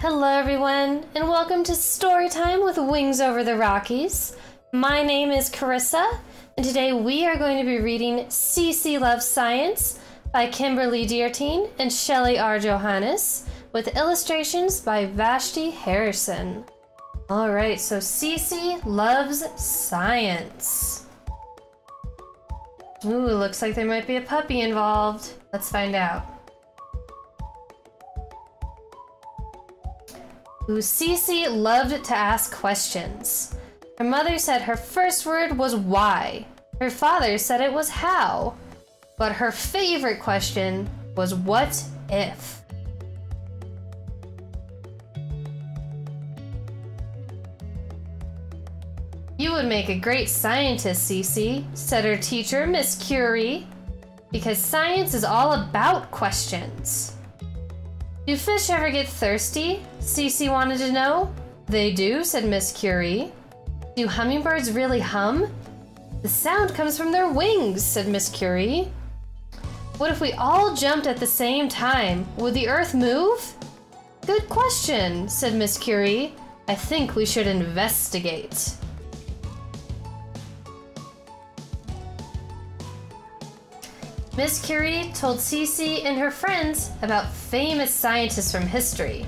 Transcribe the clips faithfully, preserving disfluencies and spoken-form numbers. Hello everyone, and welcome to Storytime with Wings Over the Rockies. My name is Carissa, and today we are going to be reading Cece Loves Science by Kimberly Derting and Shelley R. Johannes, with illustrations by Vashti Harrison. Alright, so Cece Loves Science. Ooh, looks like there might be a puppy involved. Let's find out. Who Cece loved to ask questions. Her mother said her first word was why. Her father said it was how. But her favorite question was what if? You would make a great scientist, Cece, said her teacher, Miss Curie, because science is all about questions. Do fish ever get thirsty? Cece wanted to know. They do, said Miss Curie. Do hummingbirds really hum? The sound comes from their wings, said Miss Curie. What if we all jumped at the same time? Would the Earth move? Good question, said Miss Curie. I think we should investigate. Miss Curie told Cece and her friends about famous scientists from history,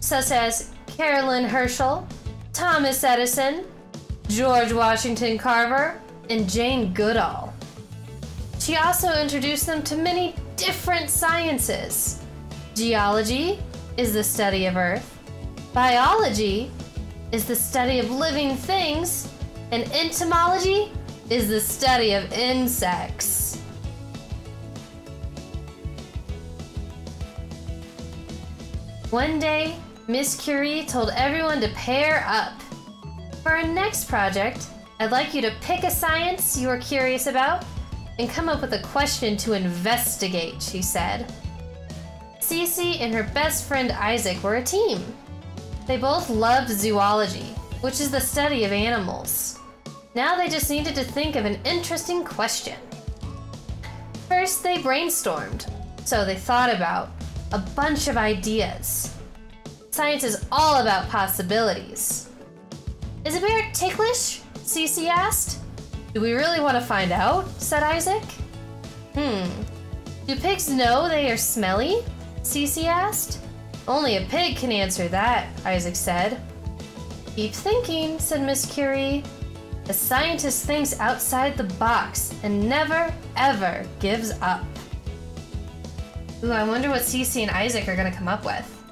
such as Carolyn Herschel, Thomas Edison, George Washington Carver, and Jane Goodall. She also introduced them to many different sciences. Geology is the study of Earth, biology is the study of living things, and entomology is the study of insects. One day, Miss Curie told everyone to pair up. For our next project, I'd like you to pick a science you are curious about and come up with a question to investigate, she said. Cece and her best friend Isaac were a team. They both loved zoology, which is the study of animals. Now they just needed to think of an interesting question. First, they brainstormed, so they thought about a bunch of ideas. Science is all about possibilities. Is a bear ticklish? Cece asked. Do we really want to find out? Said Isaac. Hmm. Do pigs know they are smelly? Cece asked. Only a pig can answer that, Isaac said. Keep thinking, said Miss Curie. A scientist thinks outside the box and never, ever gives up. Ooh, I wonder what Cece and Isaac are gonna come up with.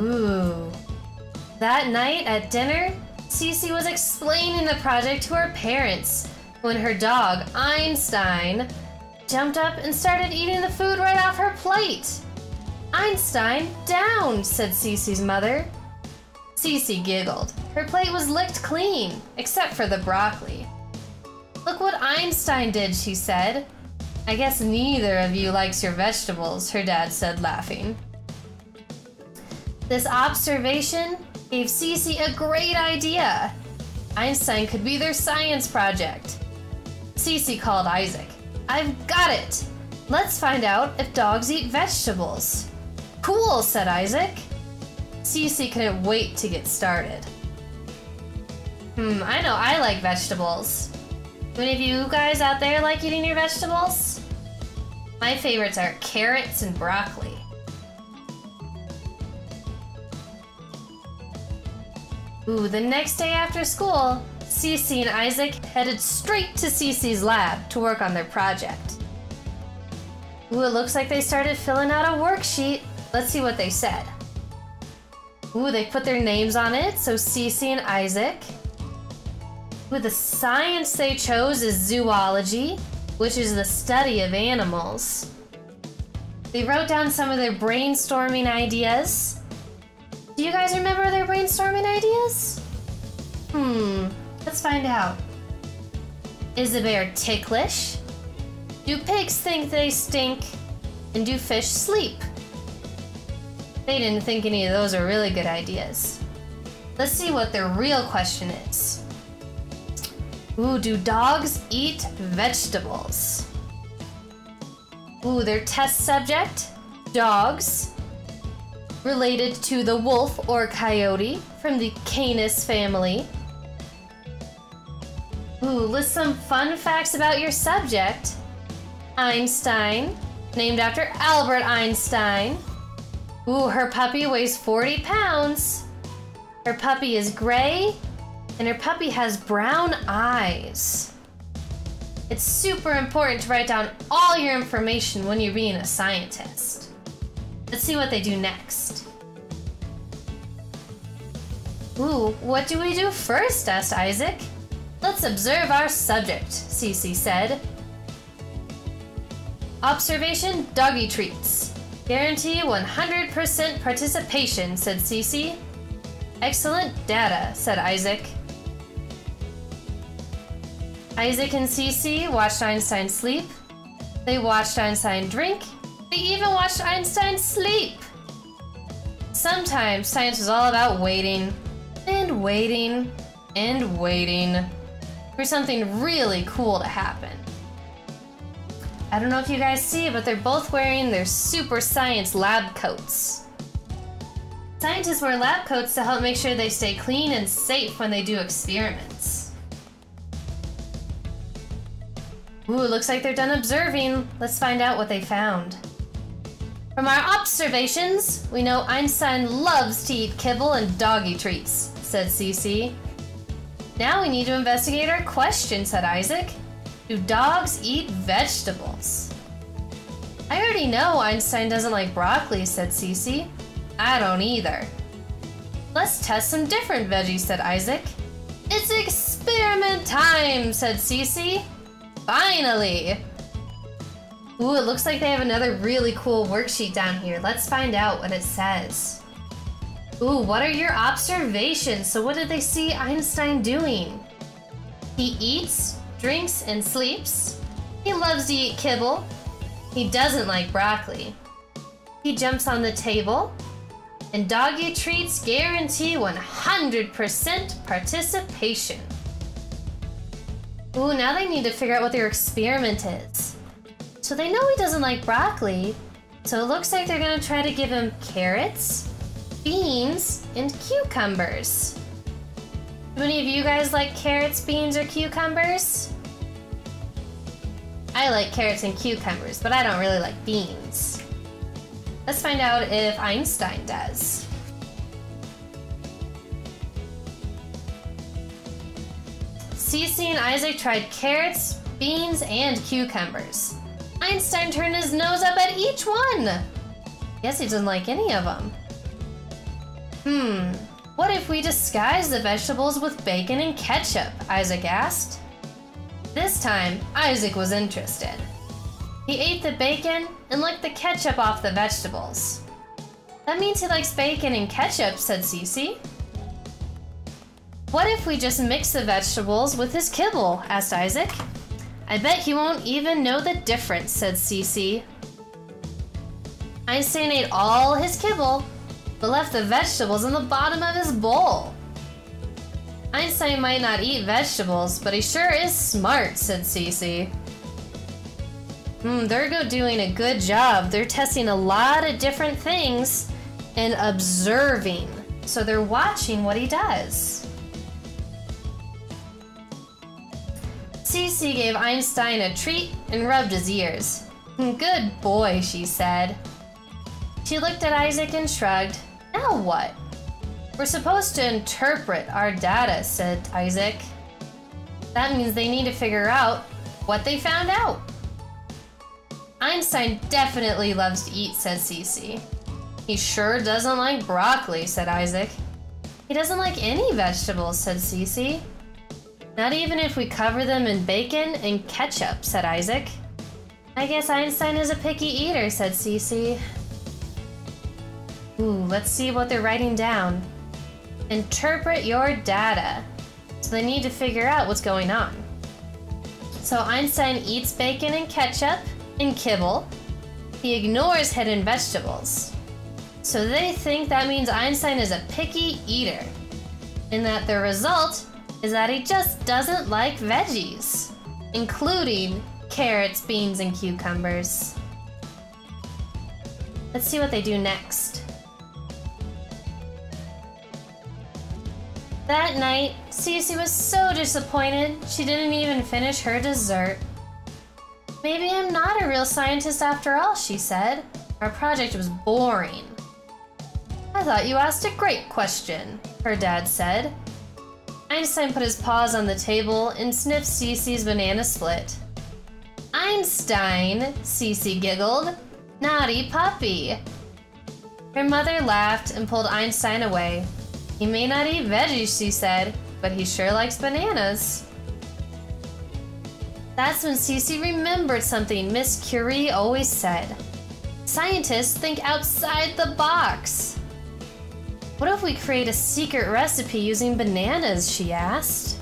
Ooh. That night at dinner, Cece was explaining the project to her parents when her dog, Einstein, jumped up and started eating the food right off her plate. Einstein, down, said Cece's mother. Cece giggled. Her plate was licked clean, except for the broccoli. Look what Einstein did, she said. I guess neither of you likes your vegetables, her dad said, laughing. This observation gave Cece a great idea. Einstein could be their science project. Cece called Isaac. I've got it. Let's find out if dogs eat vegetables. Cool, said Isaac. Cece couldn't wait to get started. Hmm, I know I like vegetables. Any of you guys out there like eating your vegetables? My favorites are carrots and broccoli. Ooh, the next day after school, Cece and Isaac headed straight to Cece's lab to work on their project. Ooh, it looks like they started filling out a worksheet. Let's see what they said. Ooh, they put their names on it, so Cece and Isaac. The science they chose is zoology, which is the study of animals. They wrote down some of their brainstorming ideas. Do you guys remember their brainstorming ideas? Hmm, let's find out. Is the bear ticklish? Do pigs think they stink? And do fish sleep? They didn't think any of those are really good ideas. Let's see what their real question is. Ooh, do dogs eat vegetables? Ooh, their test subject, dogs, related to the wolf or coyote from the Canis family. Ooh, list some fun facts about your subject. Einstein, named after Albert Einstein. Ooh, her puppy weighs forty pounds. Her puppy is gray, and her puppy has brown eyes. It's super important to write down all your information when you're being a scientist. Let's see what they do next. Ooh, what do we do first, asked Isaac. Let's observe our subject, Cece said. Observation doggy treats. Guarantee one hundred percent participation, said Cece. Excellent data, said Isaac. Isaac and Cece watched Einstein sleep. They watched Einstein drink. They even watched Einstein sleep. Sometimes science was all about waiting and waiting and waiting for something really cool to happen. I don't know if you guys see, but they're both wearing their super science lab coats. Scientists wear lab coats to help make sure they stay clean and safe when they do experiments. Ooh, looks like they're done observing. Let's find out what they found. From our observations, we know Einstein loves to eat kibble and doggy treats, said Cece. Now we need to investigate our question, said Isaac. Do dogs eat vegetables? I already know Einstein doesn't like broccoli, said Cece. I don't either. Let's test some different veggies, said Isaac. It's experiment time, said Cece. Finally! Ooh, it looks like they have another really cool worksheet down here. Let's find out what it says. Ooh, what are your observations? So what did they see Einstein doing? He eats, drinks and sleeps. He loves to eat kibble. He doesn't like broccoli. He jumps on the table. And doggy treats guarantee one hundred percent participation. Ooh, now they need to figure out what their experiment is. So they know he doesn't like broccoli, so it looks like they're gonna try to give him carrots, beans, and cucumbers. Do any of you guys like carrots, beans, or cucumbers? I like carrots and cucumbers, but I don't really like beans. Let's find out if Einstein does. Cece and Isaac tried carrots, beans, and cucumbers. Einstein turned his nose up at each one. Yes, he doesn't like any of them. Hmm. What if we disguise the vegetables with bacon and ketchup? Isaac asked. This time, Isaac was interested. He ate the bacon and licked the ketchup off the vegetables. That means he likes bacon and ketchup, said Cece. What if we just mix the vegetables with his kibble? Asked Isaac. I bet he won't even know the difference, said Cece. Einstein ate all his kibble, but left the vegetables in the bottom of his bowl. Einstein might not eat vegetables, but he sure is smart, said Cece. Hmm, they're doing a good job. They're testing a lot of different things and observing. So they're watching what he does. Cece gave Einstein a treat and rubbed his ears. Good boy, she said. She looked at Isaac and shrugged. Now what? We're supposed to interpret our data, said Isaac. That means they need to figure out what they found out. Einstein definitely loves to eat, said Cece. He sure doesn't like broccoli, said Isaac. He doesn't like any vegetables, said Cece. Not even if we cover them in bacon and ketchup, said Isaac. I guess Einstein is a picky eater, said Cece. Ooh, let's see what they're writing down. Interpret your data. So they need to figure out what's going on. So Einstein eats bacon and ketchup and kibble. He ignores hidden vegetables. So they think that means Einstein is a picky eater, and that the result is that he just doesn't like veggies, including carrots, beans, and cucumbers. Let's see what they do next. That night, Cece was so disappointed she didn't even finish her dessert. Maybe I'm not a real scientist after all, she said. Our project was boring. I thought you asked a great question, her dad said. Einstein put his paws on the table and sniffed Cece's banana split. Einstein, Cece giggled. Naughty puppy. Her mother laughed and pulled Einstein away. He may not eat veggies, she said, but he sure likes bananas. That's when Cece remembered something Miss Curie always said. Scientists think outside the box. What if we create a secret recipe using bananas, she asked.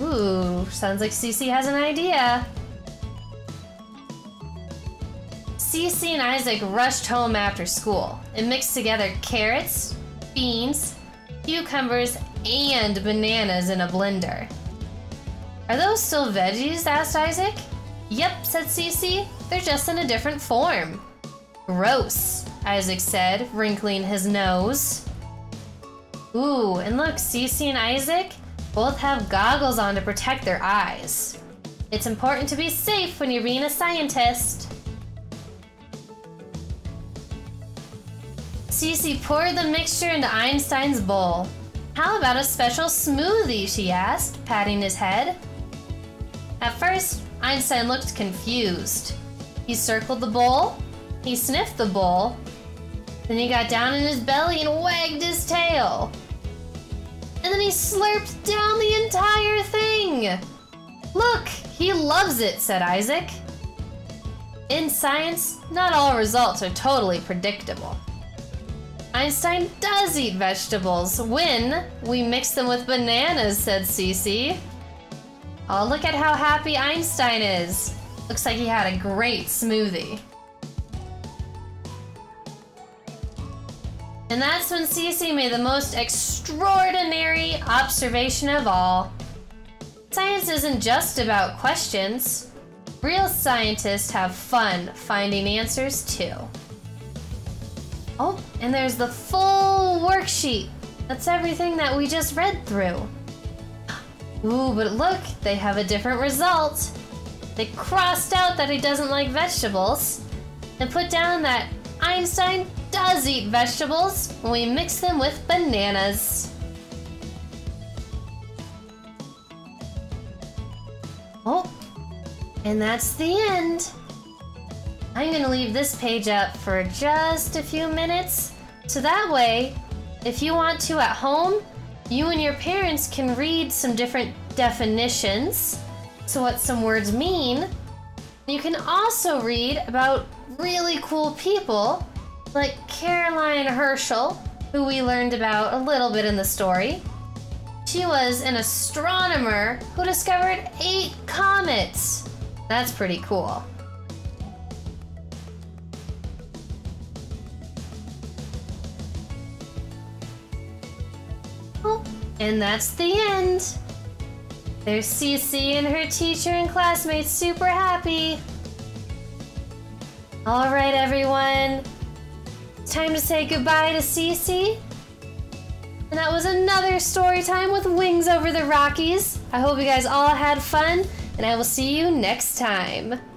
Ooh, sounds like Cece has an idea. Cece and Isaac rushed home after school and mixed together carrots, beans, cucumbers, and bananas in a blender. Are those still veggies? Asked Isaac. Yep, said Cece. They're just in a different form. Gross, Isaac said, wrinkling his nose. Ooh, and look, Cece and Isaac both have goggles on to protect their eyes. It's important to be safe when you're being a scientist. Cece poured the mixture into Einstein's bowl. How about a special smoothie, she asked, patting his head. At first, Einstein looked confused. He circled the bowl, he sniffed the bowl, then he got down in his belly and wagged his tail. And then he slurped down the entire thing. Look, he loves it, said Isaac. In science, not all results are totally predictable. Einstein does eat vegetables when we mix them with bananas, said Cece. Oh, look at how happy Einstein is. Looks like he had a great smoothie. And that's when Cece made the most extraordinary observation of all. Science isn't just about questions. Real scientists have fun finding answers too. Oh, and there's the full worksheet. That's everything that we just read through. Ooh, but look, they have a different result. They crossed out that he doesn't like vegetables and put down that Einstein does eat vegetables when we mix them with bananas. Oh, and that's the end. I'm gonna leave this page up for just a few minutes, so that way, if you want to at home, you and your parents can read some different definitions, so what some words mean. You can also read about really cool people, like Carolyn Herschel, who we learned about a little bit in the story. She was an astronomer who discovered eight comets. That's pretty cool. And that's the end. There's Cece and her teacher and classmates super happy. All right, everyone. It's time to say goodbye to Cece. And that was another story time with Wings Over the Rockies. I hope you guys all had fun, and I will see you next time.